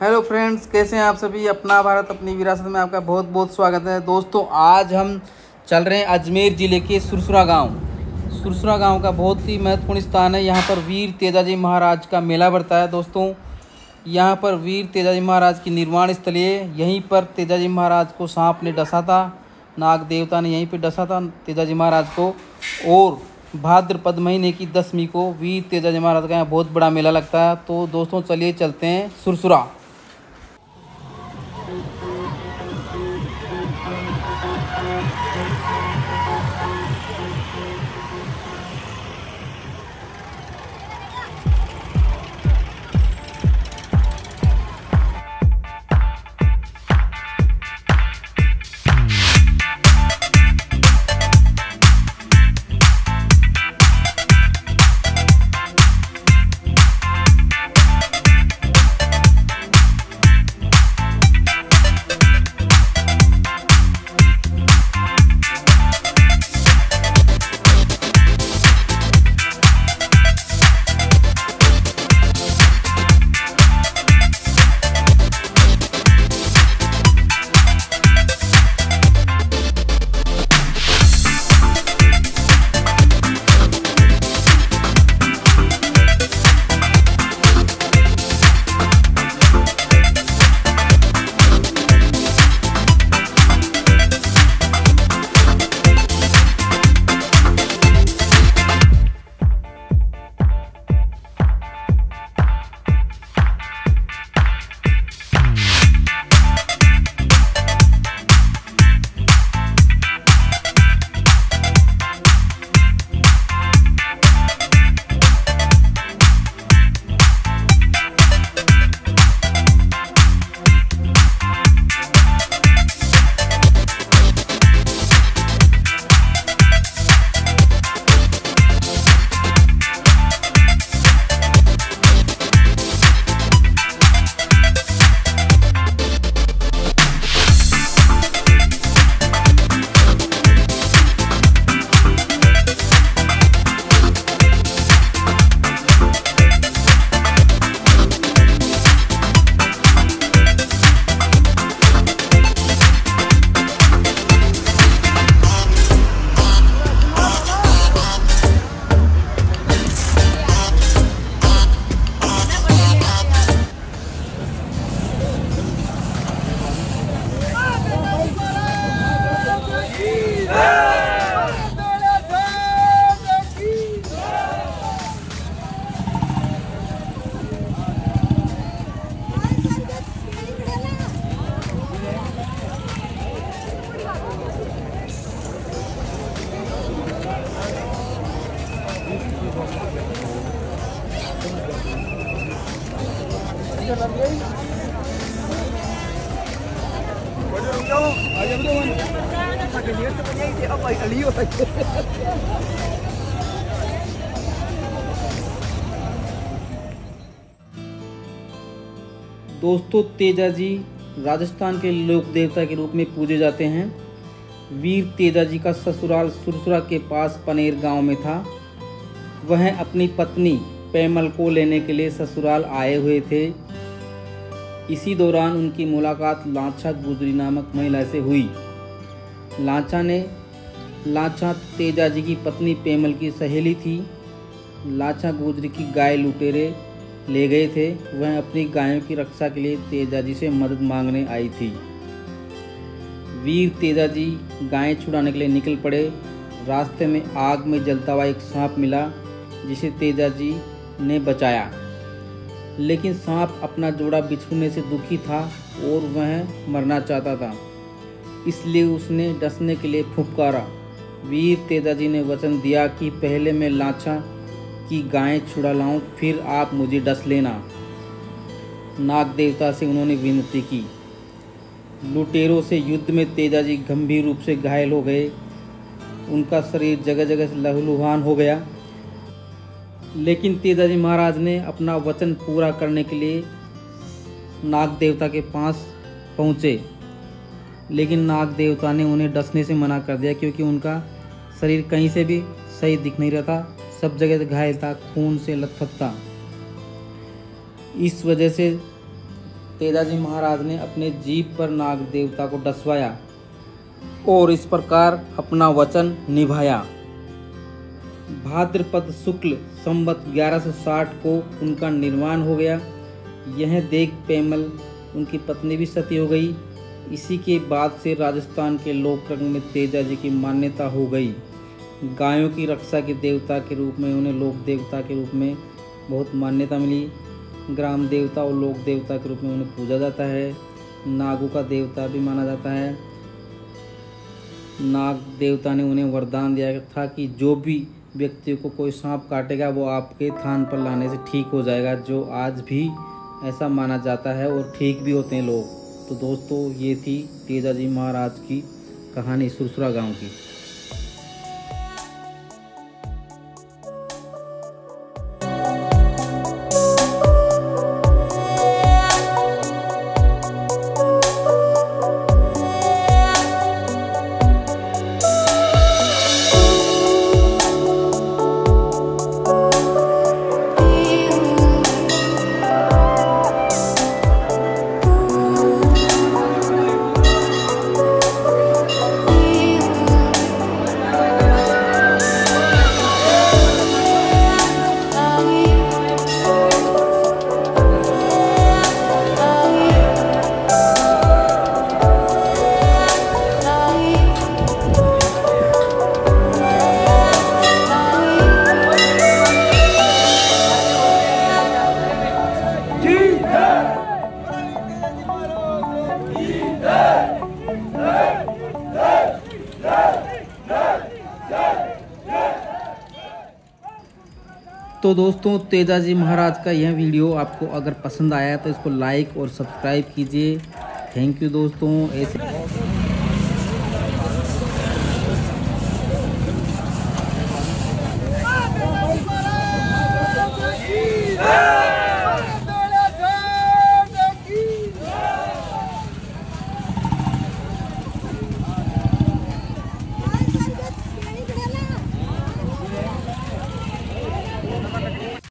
Hello friends, कैसे हैं आप सभी। अपना भारत अपनी विरासत में आपका बहुत बहुत स्वागत है। दोस्तों, आज हम चल रहे हैं अजमेर ज़िले के सुरसुरा गांव। सुरसुरा गांव का बहुत ही महत्वपूर्ण स्थान है। यहां पर वीर तेजाजी महाराज का मेला बढ़ता है। दोस्तों, यहां पर वीर तेजाजी महाराज की निर्माण स्थली है। यहीं पर तेजाजी महाराज को सांप ने डसा था, नाग देवता ने यहीं पर डसा था तेजाजी महाराज को। और भाद्रपद महीने की 10वीं को वीर तेजाजी महाराज का यहाँ बहुत बड़ा मेला लगता है। तो दोस्तों, चलिए चलते हैं सुरसुरा। दोस्तों, तेजाजी राजस्थान के लोक देवता के रूप में पूजे जाते हैं। वीर तेजाजी का ससुराल सुरसुरा के पास पनेर गांव में था। वह अपनी पत्नी पैमल को लेने के लिए ससुराल आए हुए थे। इसी दौरान उनकी मुलाकात लाछा गुजरी नामक महिला से हुई। लाछा तेजाजी की पत्नी पैमल की सहेली थी। लाछा गुजरी की गाय लुटेरे ले गए थे। वह अपनी गायों की रक्षा के लिए तेजाजी से मदद मांगने आई थी। वीर तेजाजी गायें छुड़ाने के लिए निकल पड़े। रास्ते में आग में जलता हुआ एक सांप मिला, जिसे तेजाजी ने बचाया। लेकिन सांप अपना जोड़ा बिछड़ने से दुखी था और वह मरना चाहता था, इसलिए उसने डसने के लिए फुफकारा। वीर तेजाजी ने वचन दिया कि पहले मैं लाछा की गायें छुड़ा लाऊं, फिर आप मुझे डस लेना। नाग देवता से उन्होंने विनती की। लुटेरों से युद्ध में तेजाजी गंभीर रूप से घायल हो गए। उनका शरीर जगह जगह से लहूलुहान हो गया। लेकिन तेजाजी महाराज ने अपना वचन पूरा करने के लिए नाग देवता के पास पहुँचे। लेकिन नाग देवता ने उन्हें डसने से मना कर दिया, क्योंकि उनका शरीर कहीं से भी सही दिख नहीं रहा था। सब जगह घायल था, खून से लथपथ था। इस वजह से तेजाजी महाराज ने अपने जीप पर नाग देवता को डसवाया और इस प्रकार अपना वचन निभाया। भाद्रपद शुक्ल संवत 1160 को उनका निर्वाण हो गया। यह देख पैमल उनकी पत्नी भी सती हो गई। इसी के बाद से राजस्थान के लोकरंग में तेजाजी की मान्यता हो गई। गायों की रक्षा के देवता के रूप में उन्हें लोक देवता के रूप में बहुत मान्यता मिली। ग्राम देवता और लोक देवता के रूप में उन्हें पूजा जाता है। नागों का देवता भी माना जाता है। नाग देवता ने उन्हें वरदान दिया था कि जो भी व्यक्तियों को कोई सांप काटेगा वो आपके थान पर लाने से ठीक हो जाएगा, जो आज भी ऐसा माना जाता है और ठीक भी होते हैं लोग। तो दोस्तों, ये थी तेजाजी महाराज की कहानी सुरसुरा गांव की। तो दोस्तों, तेजाजी महाराज का यह वीडियो आपको अगर पसंद आया तो इसको लाइक और सब्सक्राइब कीजिए। थैंक यू दोस्तों। ऐसे